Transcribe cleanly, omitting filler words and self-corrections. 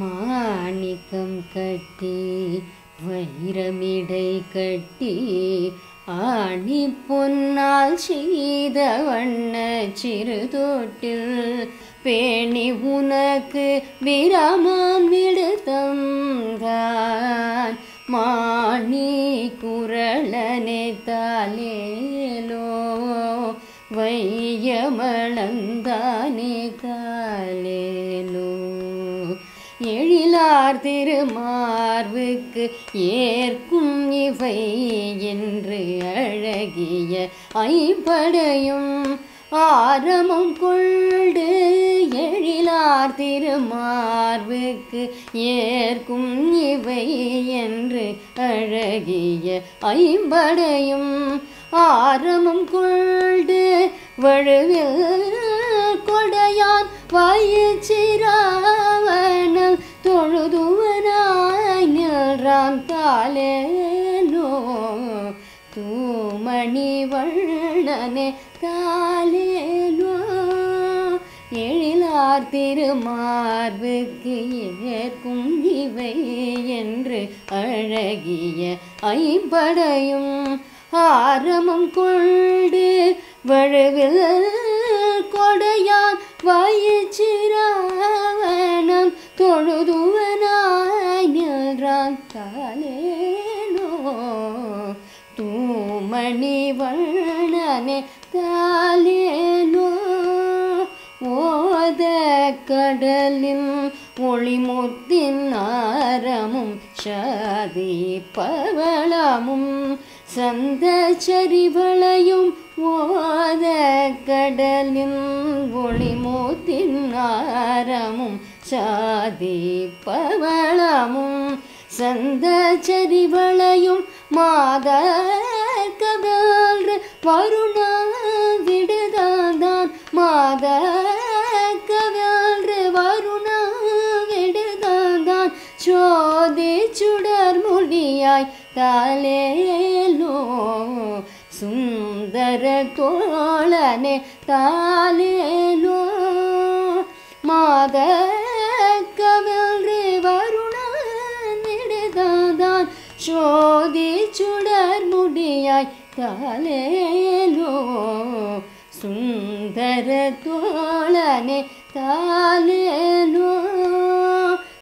மாணிக்கம் கட்டி வைரமிடை கட்டி ஆணி பொன்னால் செய்த வண்ணச் சிறுதோட்டில் பேணி உனக்கு விராமம் விடுதம்தான் மாணி குரலனை தாலேலோ வையமளந்தானே தாலேலோ எழிலார் திருமார்வுக்கு ஏற்கும் இவை என்று அழகிய ஐம்படையும் ஆரமும் கொண்டு எழிலார் திருமார்வுக்கு ஏற்கும் இவை என்று அழகிய ஐம்படையும் ஆரமும் கொண்டு வழுவில் கொடையான் வாயிச்சிராவனம் தொழுதுவனாய் நில்றான் தாலேலோ தூமணி வண்ணனே தாலேலோ எழிலார் திருமார்புக்கு ஏற்கும் இவை என்று அழகிய ஐம்படையும் ஆரமும் கொண்டு வழுவில் கொடையான் வாயிச்சிராவனம் தொழுதுவனாய் நில்றான் தாலேலோ தூமணி வண்ணனே தாலேலோ ஓத கடலின் ஒளிமுத்தின் ஆரமும் சாதி பவளமும் சந்த சரிவளையும் ஓத கடலின் ஒளிமூத்தின் ஆரமும் சாதி பவளமும் சந்த சரிவளையும் மாத கபல் வருணா விடுதான் மாத கபல் வருணா விடுதான் சோதி சுடர் மொழியாய் தாலேலோ சுந்தர தோழனே தாலேலோ மாத கவிழ்றி வருணான் சோதி சுடர் முடியாய் தாலேலோ சுந்தர தோழனே தாலேலோ